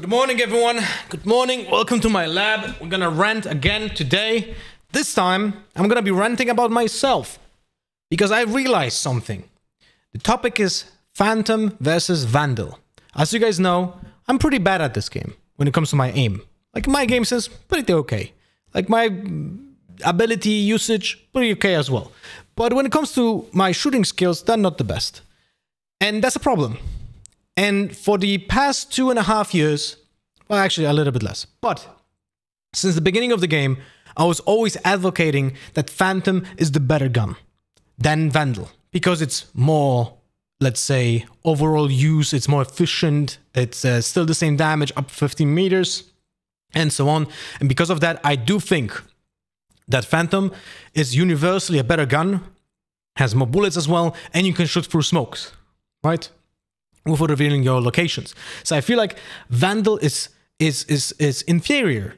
Good morning, everyone. Good morning. Welcome to my lab. We're gonna rant again today. This time, I'm gonna be ranting about myself because I realized something. The topic is Phantom versus Vandal. As you guys know, I'm pretty bad at this game when it comes to my aim. Like, my game sense, pretty okay. Like, my ability usage, pretty okay as well. But when it comes to my shooting skills, they're not the best. And that's a problem. And for the past 2.5 years, well, actually a little bit less, but since the beginning of the game, I was always advocating that Phantom is the better gun than Vandal, because it's more, let's say, overall use, it's more efficient, it's still the same damage, up 15 meters, and so on. And because of that, I do think that Phantom is universally a better gun, has more bullets as well, and you can shoot through smokes, right? Without revealing your locations. So I feel like Vandal is inferior,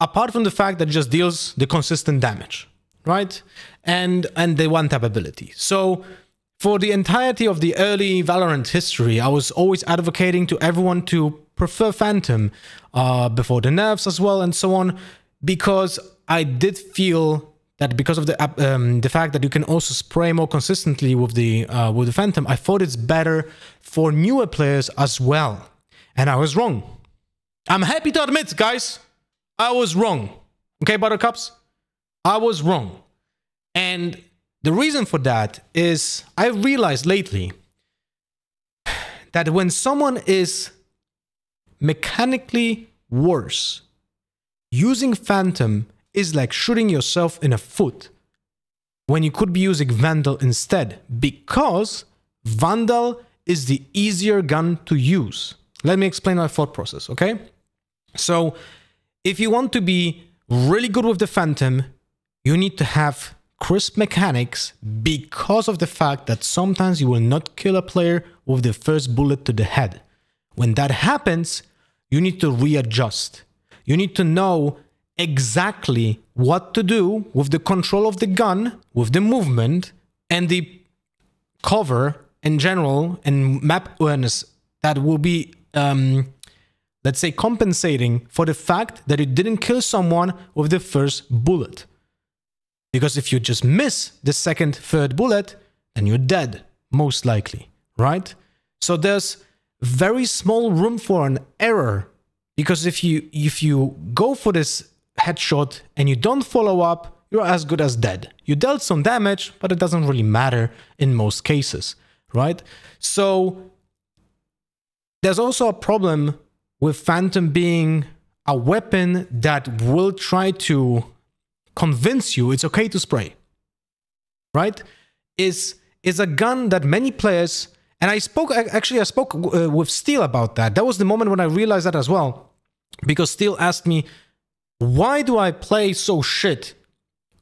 apart from the fact that it just deals the consistent damage, right? And the one-tap ability. So for the entirety of the early Valorant history, I was always advocating to everyone to prefer Phantom before the nerfs as well and so on, because I did feel that because of the fact that you can also spray more consistently with the Phantom, I thought it's better for newer players as well. And I was wrong. I'm happy to admit, guys, I was wrong. Okay, buttercups? I was wrong. And the reason for that is I realized lately that when someone is mechanically worse, using Phantom is like shooting yourself in a foot when you could be using Vandal instead, because Vandal is the easier gun to use. Let me explain my thought process, okay? So if you want to be really good with the Phantom, you need to have crisp mechanics, because of the fact that sometimes you will not kill a player with the first bullet to the head. When that happens, you need to readjust. You need to know exactly what to do with the control of the gun, with the movement, and the cover in general, and map awareness that will be, let's say, compensating for the fact that you didn't kill someone with the first bullet. Because if you just miss the second, third bullet, then you're dead, most likely, right? So there's very small room for an error, because if you go for this headshot and you don't follow up, you're as good as dead. You dealt some damage, but it doesn't really matter in most cases, right? So there's also a problem with Phantom being a weapon that will try to convince you it's okay to spray, right? It's a gun that many players, and I spoke with Steel about that. That was the moment when I realized that as well, because Steel asked me, why do I play so shit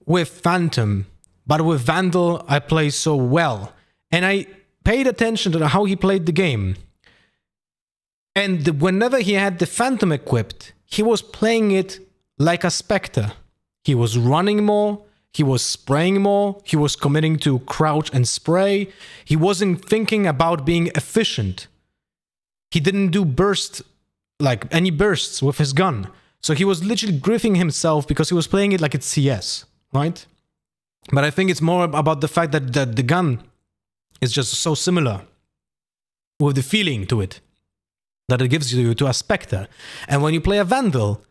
with Phantom, but with Vandal I play so well? And I paid attention to how he played the game. And whenever he had the Phantom equipped, he was playing it like a Spectre. He was running more, he was spraying more, he was committing to crouch and spray. He wasn't thinking about being efficient. He didn't do burst, like any bursts with his gun. So he was literally griefing himself because he was playing it like it's CS, right? But I think it's more about the fact that the gun is just so similar with the feeling to it that it gives you to a Spectre. And when you play a Vandal,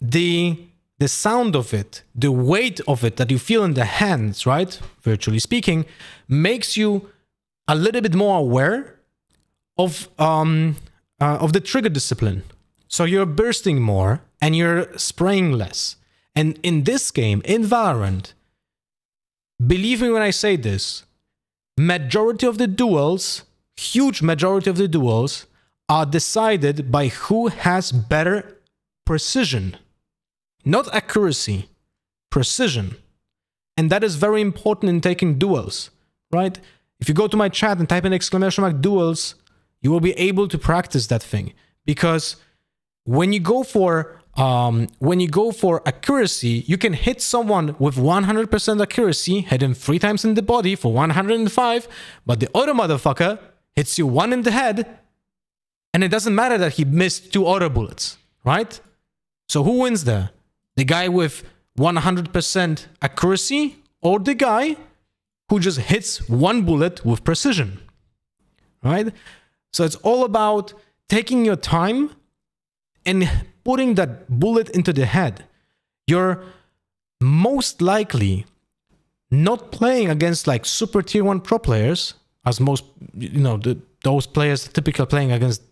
the sound of it, the weight of it that you feel in the hands, right, virtually speaking, makes you a little bit more aware of the trigger discipline. So you're bursting more and you're spraying less. And in this game, in Valorant, believe me when I say this, majority of the duels, huge majority of the duels, are decided by who has better precision. Not accuracy, precision. And that is very important in taking duels, right? If you go to my chat and type in !duels, you will be able to practice that thing. Because when you go for accuracy, you can hit someone with 100% accuracy, hit him 3 times in the body for 105, but the other motherfucker hits you 1 in the head And it doesn't matter that he missed 2 auto bullets, right? So who wins there? The guy with 100% accuracy or the guy who just hits 1 bullet with precision, right? So it's all about taking your time and putting that bullet into the head. You're most likely not playing against like super tier 1 pro players, as most, you know, those players typically playing against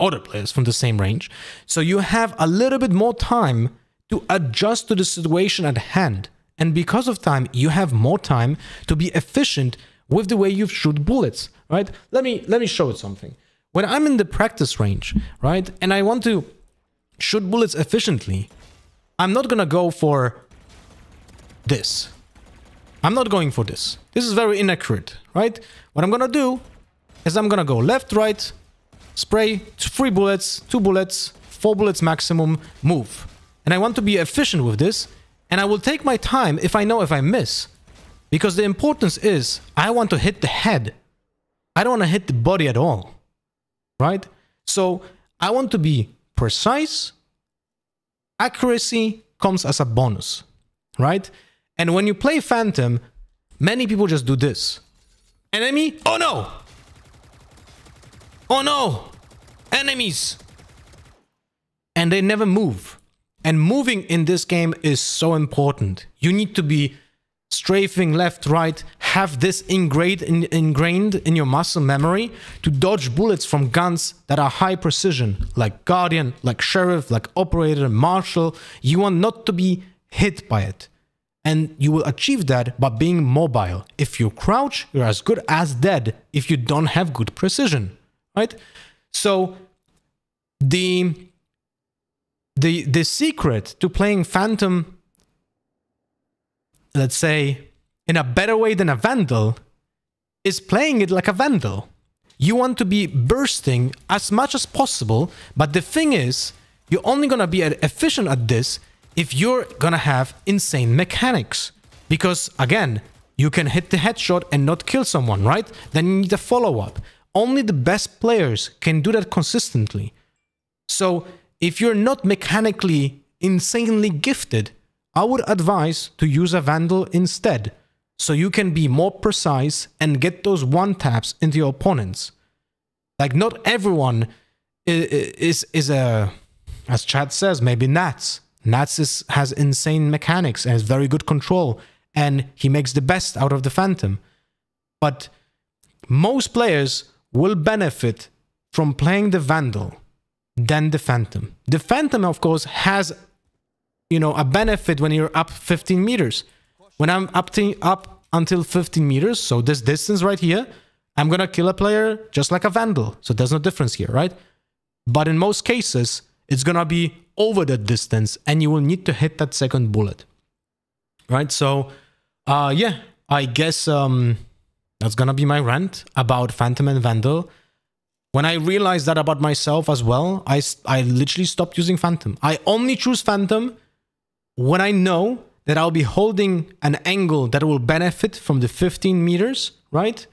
other players from the same range. So you have a little bit more time to adjust to the situation at hand. And because of time, you have more time to be efficient with the way you shoot bullets, right? Let me show you something. When I'm in the practice range, right, and I want to shoot bullets efficiently, I'm not gonna go for this. I'm not going for this. This is very inaccurate, right? What I'm gonna do is I'm gonna go left, right, spray 3 bullets, 2 bullets, 4 bullets maximum, move. And I want to be efficient with this, and I will take my time if I know if I miss. Because the importance is, I want to hit the head. I don't want to hit the body at all, right? So, I want to be precise. Accuracy comes as a bonus, right? And when you play Phantom, many people just do this. Enemy? Oh no! Oh no! Enemies! And they never move. And moving in this game is so important. You need to be strafing left, right, have this ingrained in your muscle memory to dodge bullets from guns that are high precision, like Guardian, like Sheriff, like Operator, Marshal. You want not to be hit by it. And you will achieve that by being mobile. If you crouch, you're as good as dead if you don't have good precision, right? So, the secret to playing Phantom, let's say, in a better way than a Vandal, is playing it like a Vandal. You want to be bursting as much as possible, but the thing is, you're only gonna be efficient at this if you're gonna have insane mechanics. Because, again, you can hit the headshot and not kill someone, right? Then you need a follow-up. Only the best players can do that consistently. So, if you're not mechanically insanely gifted, I would advise to use a Vandal instead, so you can be more precise and get those one-taps into your opponents. Like, not everyone is a, as Chad says, maybe Nats. Nats has insane mechanics and has very good control, and he makes the best out of the Phantom. But most players will benefit from playing the Vandal than the Phantom. The Phantom, of course, has, you know, a benefit when you're up 15 meters. When I'm up until 15 meters, so this distance right here, I'm gonna kill a player just like a Vandal. So there's no difference here, right? But in most cases, it's gonna be over that distance, and you will need to hit that second bullet, right? So, yeah, I guess that's gonna be my rant about Phantom and Vandal. When I realized that about myself as well, I literally stopped using Phantom. I only choose Phantom when I know that I'll be holding an angle that will benefit from the 15 meters, right?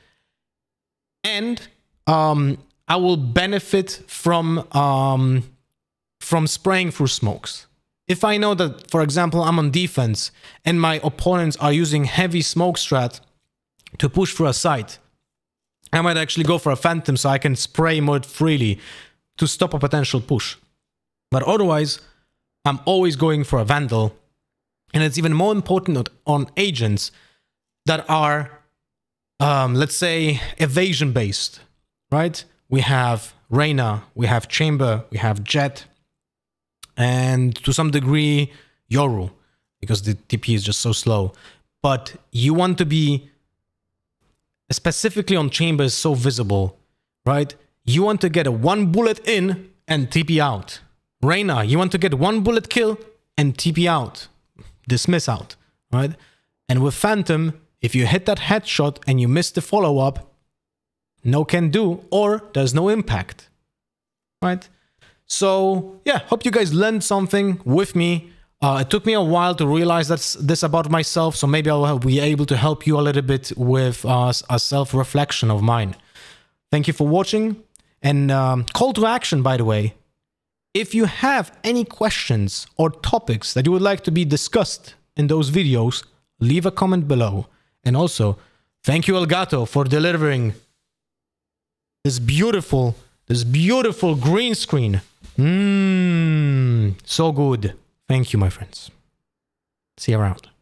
And I will benefit from spraying through smokes. If I know that, for example, I'm on defense and my opponents are using heavy smoke strat to push through a site, I might actually go for a Phantom so I can spray more freely to stop a potential push. But otherwise, I'm always going for a Vandal. And it's even more important on agents that are, let's say, evasion-based, right? We have Reyna, we have Chamber, we have Jet, and to some degree, Yoru, because the TP is just so slow. But you want to be, specifically on Chamber is so visible, right? You want to get a 1 bullet in and TP out. Reyna, you want to get 1 bullet kill and TP out. Dismiss out, right? And with Phantom, if you hit that headshot and you miss the follow-up, no can do, or there's no impact, right? So, yeah, hope you guys learned something with me. It took me a while to realize this about myself, so maybe I'll be able to help you a little bit with a self-reflection of mine. Thank you for watching, And call to action, by the way. If you have any questions or topics that you would like to be discussed in those videos, leave a comment below. And also, thank you, Elgato, for delivering this beautiful green screen. So good. Thank you, my friends. See you around.